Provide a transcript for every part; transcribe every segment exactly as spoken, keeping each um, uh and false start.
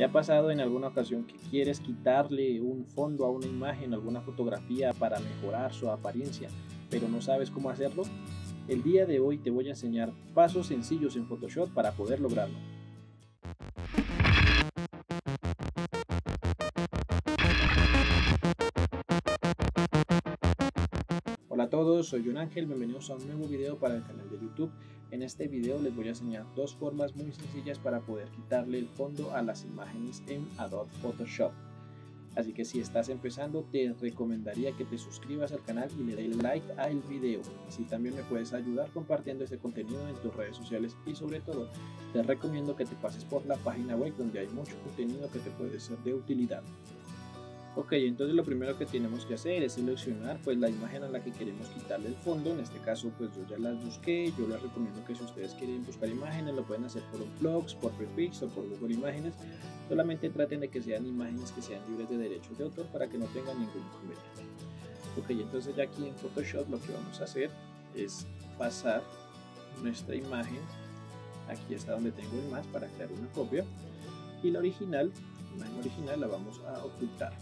¿Te ha pasado en alguna ocasión que quieres quitarle un fondo a una imagen, alguna fotografía para mejorar su apariencia, pero no sabes cómo hacerlo? El día de hoy te voy a enseñar pasos sencillos en Photoshop para poder lograrlo. Hola a todos, soy Jhon Angel, bienvenidos a un nuevo video para el canal de YouTube. En este video les voy a enseñar dos formas muy sencillas para poder quitarle el fondo a las imágenes en Adobe Photoshop. Así que si estás empezando, te recomendaría que te suscribas al canal y le des like al video. Así también me puedes ayudar compartiendo este contenido en tus redes sociales y sobre todo te recomiendo que te pases por la página web donde hay mucho contenido que te puede ser de utilidad. Ok, entonces lo primero que tenemos que hacer es seleccionar pues la imagen a la que queremos quitarle el fondo. En este caso pues yo ya las busqué. Yo les recomiendo que si ustedes quieren buscar imágenes lo pueden hacer por blogs, por Pexels o por Google Imágenes. Solamente traten de que sean imágenes que sean libres de derechos de autor para que no tengan ningún inconveniente. Ok, entonces ya aquí en Photoshop lo que vamos a hacer es pasar nuestra imagen. Aquí está donde tengo el más para crear una copia, y la original, la imagen original la vamos a ocultar.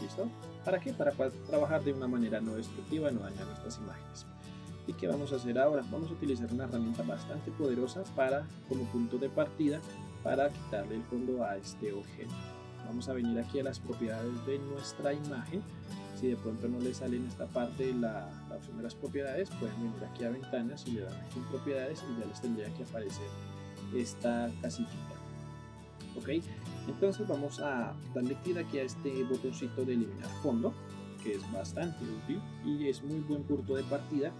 ¿Listo? ¿Para qué? Para trabajar de una manera no destructiva, no dañar nuestras imágenes. ¿Y qué vamos a hacer ahora? Vamos a utilizar una herramienta bastante poderosa para, como punto de partida para quitarle el fondo a este objeto. Vamos a venir aquí a las propiedades de nuestra imagen. Si de pronto no le sale en esta parte la, la opción de las propiedades, pueden venir aquí a ventanas y le dan aquí en propiedades y ya les tendría que aparecer esta casillita. Ok, entonces vamos a darle clic aquí a este botoncito de eliminar fondo, que es bastante útil y es muy buen punto de partida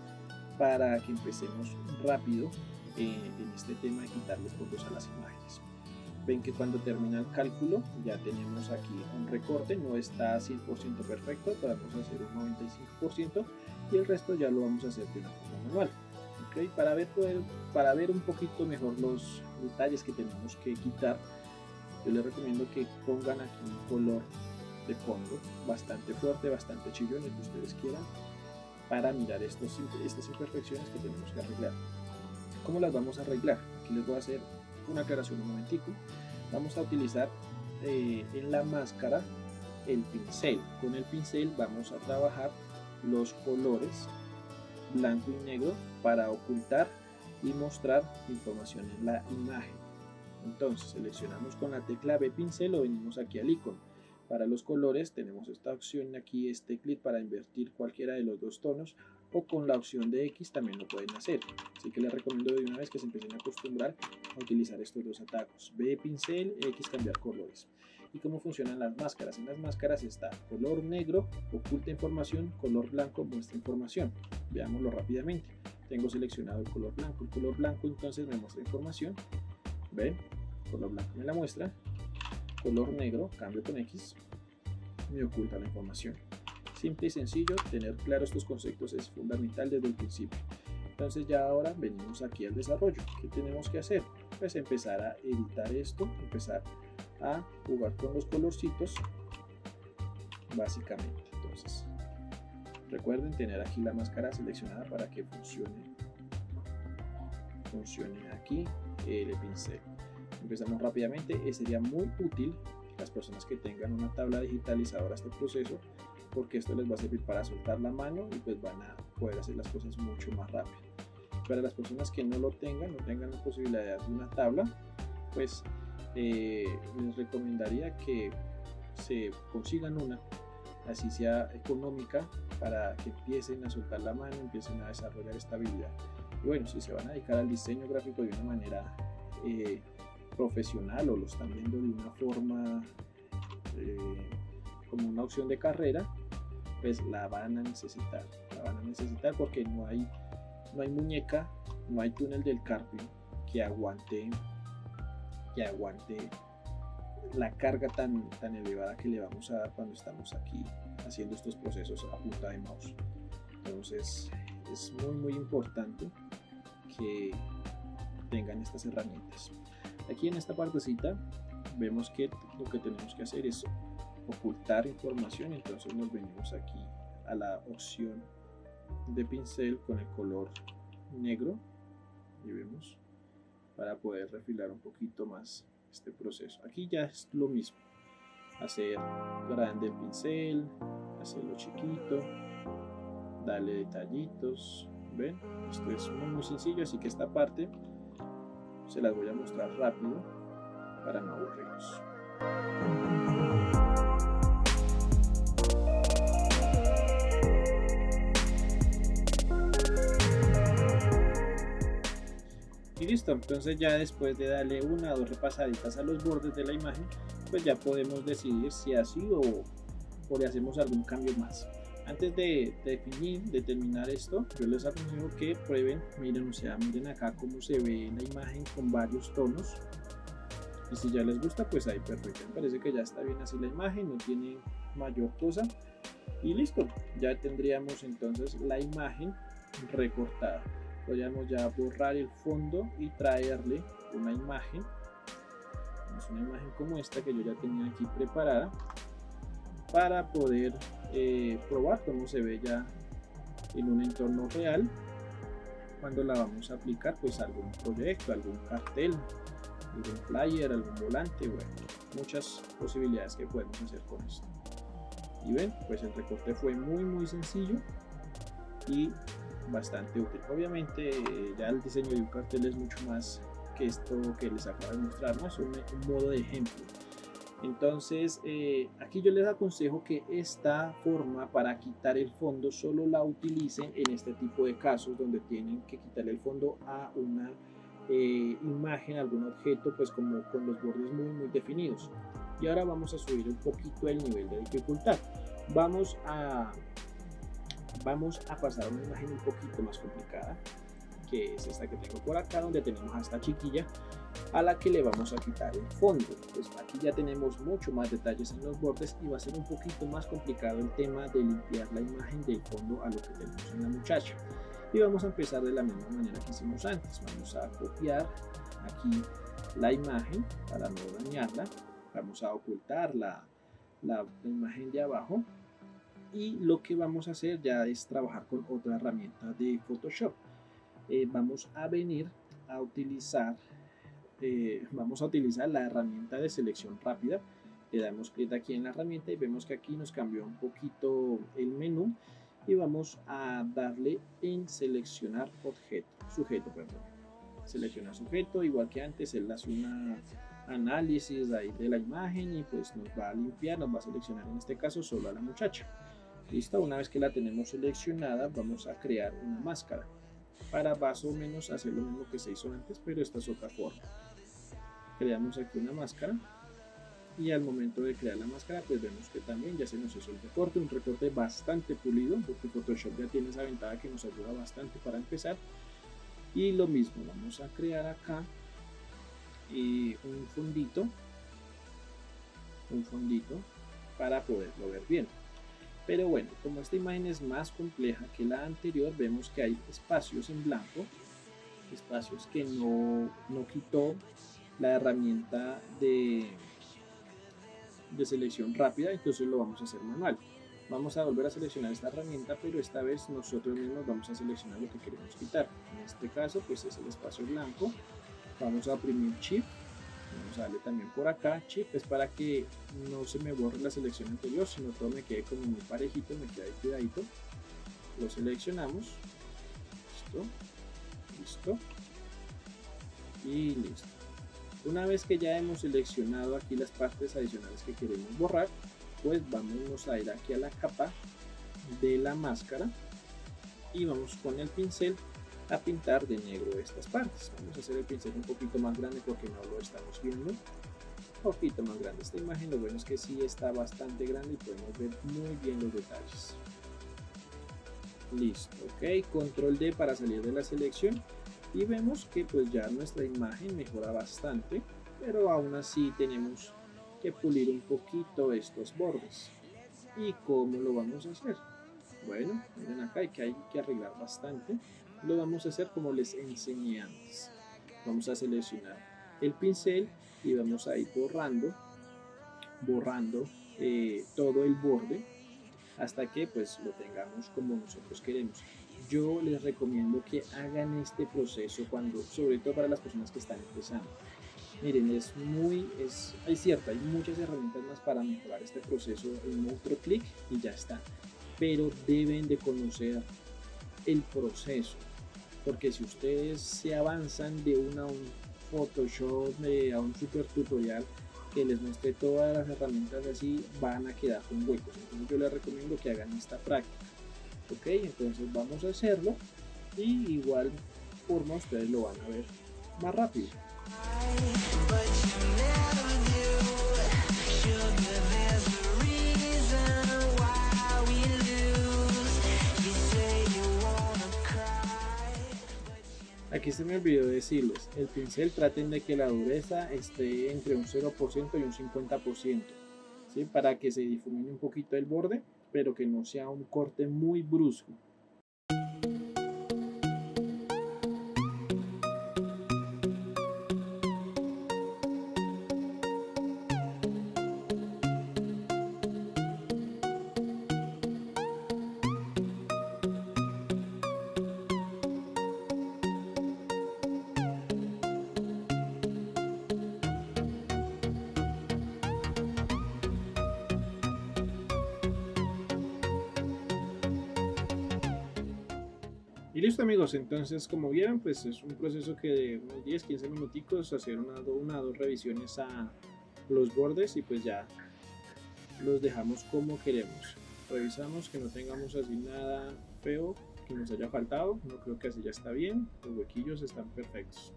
para que empecemos rápido eh, en este tema de quitarle fondos a las imágenes. Ven que cuando termina el cálculo ya tenemos aquí un recorte, no está cien por ciento perfecto, podemos hacer un noventa y cinco por ciento y el resto ya lo vamos a hacer de una forma manual. Okay, para, ver, poder, para ver un poquito mejor los detalles que tenemos que quitar, yo les recomiendo que pongan aquí un color de fondo bastante fuerte, bastante chillón, el que ustedes quieran, para mirar estos, estas imperfecciones que tenemos que arreglar. ¿Cómo las vamos a arreglar? Aquí les voy a hacer una aclaración un momentico. Vamos a utilizar eh, en la máscara el pincel. Con el pincel vamos a trabajar los colores blanco y negro para ocultar y mostrar información en la imagen. Entonces seleccionamos con la tecla B pincel o venimos aquí al icono. Para los colores tenemos esta opción aquí, este clic para invertir cualquiera de los dos tonos, o con la opción de X también lo pueden hacer. Así que les recomiendo de una vez que se empiecen a acostumbrar a utilizar estos dos atajos: B pincel, X cambiar colores. ¿Y cómo funcionan las máscaras? En las máscaras está color negro, oculta información, color blanco, muestra información. Veámoslo rápidamente. Tengo seleccionado el color blanco. El color blanco entonces me muestra información. ¿Ven? Color blanco me la muestra, color negro, cambio con X, me oculta la información. Simple y sencillo, tener claro estos conceptos es fundamental desde el principio. Entonces ya ahora venimos aquí al desarrollo. ¿Qué tenemos que hacer? Pues empezar a editar esto, empezar a jugar con los colorcitos, básicamente. Entonces, recuerden tener aquí la máscara seleccionada para que funcione, funcione aquí el pincel. Empezamos rápidamente. Sería muy útil las personas que tengan una tabla digitalizadora este proceso, porque esto les va a servir para soltar la mano y pues van a poder hacer las cosas mucho más rápido. Para las personas que no lo tengan, no tengan la posibilidad de una tabla, pues eh, les recomendaría que se consigan una, así sea económica, para que empiecen a soltar la mano, empiecen a desarrollar esta habilidad. Y bueno, si se van a dedicar al diseño gráfico de una manera eh, profesional o lo están viendo de una forma eh, como una opción de carrera, pues la van a necesitar, la van a necesitar porque no hay, no hay muñeca, no hay túnel del carpio que aguante, que aguante la carga tan, tan elevada que le vamos a dar cuando estamos aquí haciendo estos procesos a punta de mouse. Entonces es muy muy importante que tengan estas herramientas. Aquí en esta partecita vemos que lo que tenemos que hacer es ocultar información, entonces nos venimos aquí a la opción de pincel con el color negro y vemos para poder refilar un poquito más este proceso. Aquí ya es lo mismo, hacer grande el pincel, hacerlo chiquito, darle detallitos. ¿Ven? Esto es muy, muy sencillo, así que esta parte se las voy a mostrar rápido para no aburrirnos. Y listo, entonces ya después de darle una o dos repasaditas a los bordes de la imagen, pues ya podemos decidir si así o, o le hacemos algún cambio más. Antes de definir, de terminar esto, yo les aconsejo que prueben, miren, o sea, miren acá cómo se ve la imagen con varios tonos. Y si ya les gusta, pues ahí perfecto. Me parece que ya está bien así la imagen, no tiene mayor cosa. Y listo, ya tendríamos entonces la imagen recortada. Podríamos ya borrar el fondo y traerle una imagen. Es una imagen como esta que yo ya tenía aquí preparada, para poder eh, probar cómo se ve ya en un entorno real cuando la vamos a aplicar pues a algún proyecto, a algún cartel, algún flyer, algún volante. Bueno, muchas posibilidades que podemos hacer con esto. Y ven, pues el recorte fue muy muy sencillo y bastante útil. Obviamente eh, ya el diseño de un cartel es mucho más que esto que les acabo de mostrar, ¿no? Es un, un modo de ejemplo. Entonces eh, aquí yo les aconsejo que esta forma para quitar el fondo solo la utilicen en este tipo de casos donde tienen que quitarle el fondo a una eh, imagen, algún objeto, pues como con los bordes muy muy definidos. Y ahora vamos a subir un poquito el nivel de dificultad. Vamos a, vamos a pasar a una imagen un poquito más complicada, que es esta que tengo por acá, donde tenemos a esta chiquilla a la que le vamos a quitar el fondo. Pues aquí ya tenemos mucho más detalles en los bordes y va a ser un poquito más complicado el tema de limpiar la imagen del fondo a lo que tenemos en la muchacha. Y vamos a empezar de la misma manera que hicimos antes. Vamos a copiar aquí la imagen para no dañarla, vamos a ocultar la, la, la imagen de abajo, y lo que vamos a hacer ya es trabajar con otra herramienta de Photoshop. Eh, vamos a venir a utilizar eh, vamos a utilizar la herramienta de selección rápida. Le damos clic aquí en la herramienta y vemos que aquí nos cambió un poquito el menú, y vamos a darle en seleccionar objeto, sujeto, perdón. Seleccionar sujeto, igual que antes, él hace un análisis ahí de la imagen y pues nos va a limpiar, nos va a seleccionar en este caso solo a la muchacha. Listo, una vez que la tenemos seleccionada, vamos a crear una máscara para más o menos hacer lo mismo que se hizo antes, pero esta es otra forma. Creamos aquí una máscara y al momento de crear la máscara pues vemos que también ya se nos hizo el recorte, un recorte bastante pulido, porque Photoshop ya tiene esa ventaja que nos ayuda bastante para empezar. Y lo mismo, vamos a crear acá eh, un fondito un fondito para poderlo ver bien. Pero bueno, como esta imagen es más compleja que la anterior, vemos que hay espacios en blanco, espacios que no, no quitó la herramienta de, de selección rápida, entonces lo vamos a hacer manual. Vamos a volver a seleccionar esta herramienta, pero esta vez nosotros mismos vamos a seleccionar lo que queremos quitar. En este caso pues es el espacio blanco. Vamos a oprimir Shift, vamos a darle también por acá. Shift es para que no se me borre la selección anterior, sino todo me quede como muy parejito, me quede cuidadito. Lo seleccionamos, listo, listo y listo. Una vez que ya hemos seleccionado aquí las partes adicionales que queremos borrar, pues vamos a ir aquí a la capa de la máscara y vamos con el pincel a pintar de negro estas partes. Vamos a hacer el pincel un poquito más grande porque no lo estamos viendo, un poquito más grande esta imagen. Lo bueno es que sí está bastante grande y podemos ver muy bien los detalles. Listo, ok, control D para salir de la selección, y vemos que pues ya nuestra imagen mejora bastante, pero aún así tenemos que pulir un poquito estos bordes. ¿Y cómo lo vamos a hacer? Bueno, miren acá, hay que, hay que arreglar bastante. Lo vamos a hacer como les enseñé antes. Vamos a seleccionar el pincel y vamos a ir borrando borrando eh, todo el borde hasta que pues lo tengamos como nosotros queremos. Yo les recomiendo que hagan este proceso cuando, sobre todo para las personas que están empezando, Miren, es muy, es, hay cierto, hay muchas herramientas más para mejorar este proceso en otro clic y ya está. Pero deben de conocer el proceso, porque si ustedes se avanzan de una a un Photoshop, de, a un super tutorial que les muestre todas las herramientas así, van a quedar con huecos. Entonces yo les recomiendo que hagan esta práctica. Ok, entonces vamos a hacerlo y igual forma ustedes lo van a ver más rápido. Aquí se me olvidó decirles, el pincel traten de que la dureza esté entre un cero por ciento y un cincuenta por ciento, ¿sí? Para que se difumine un poquito el borde, pero que no sea un corte muy brusco. Y listo amigos, entonces como vieron, pues es un proceso que de unos diez a quince minuticos hacer una o dos revisiones a los bordes y pues ya los dejamos como queremos. Revisamos que no tengamos así nada feo que nos haya faltado, no creo que así ya está bien, los huequillos están perfectos.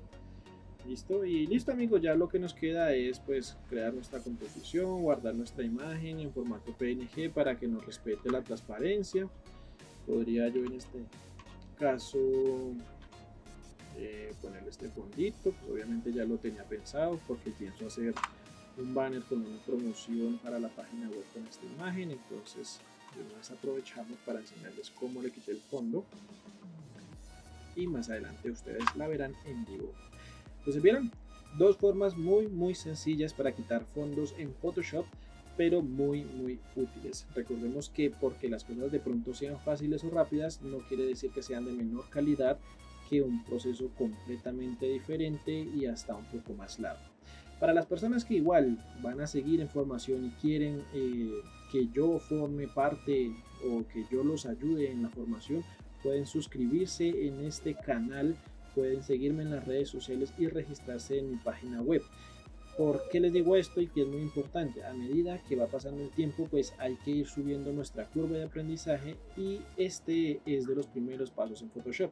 Listo, y listo amigos, ya lo que nos queda es pues crear nuestra composición, guardar nuestra imagen en formato P N G para que nos respete la transparencia. Podría yo en este caso eh, ponerle este fondito, pues obviamente ya lo tenía pensado porque pienso hacer un banner con una promoción para la página web con esta imagen, entonces de una vez aprovechamos para enseñarles cómo le quité el fondo y más adelante ustedes la verán en vivo. Entonces vieron dos formas muy muy sencillas para quitar fondos en Photoshop, pero muy muy útiles. Recordemos que porque las cosas de pronto sean fáciles o rápidas no quiere decir que sean de menor calidad que un proceso completamente diferente y hasta un poco más largo. Para las personas que igual van a seguir en formación y quieren eh, que yo forme parte o que yo los ayude en la formación, pueden suscribirse en este canal, pueden seguirme en las redes sociales y registrarse en mi página web. ¿Por qué les digo esto y que es muy importante? A medida que va pasando el tiempo, pues hay que ir subiendo nuestra curva de aprendizaje y este es de los primeros pasos en Photoshop.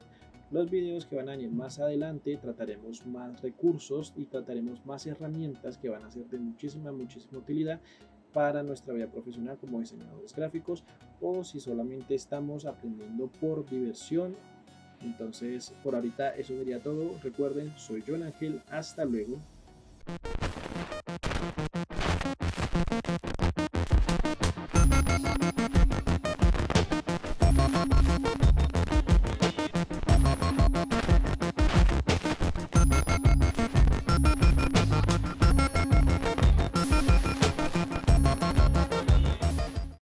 Los videos que van a venir más adelante trataremos más recursos y trataremos más herramientas que van a ser de muchísima, muchísima utilidad para nuestra vida profesional como diseñadores gráficos o si solamente estamos aprendiendo por diversión. Entonces, por ahorita eso sería todo. Recuerden, soy Jhon Angel. Hasta luego.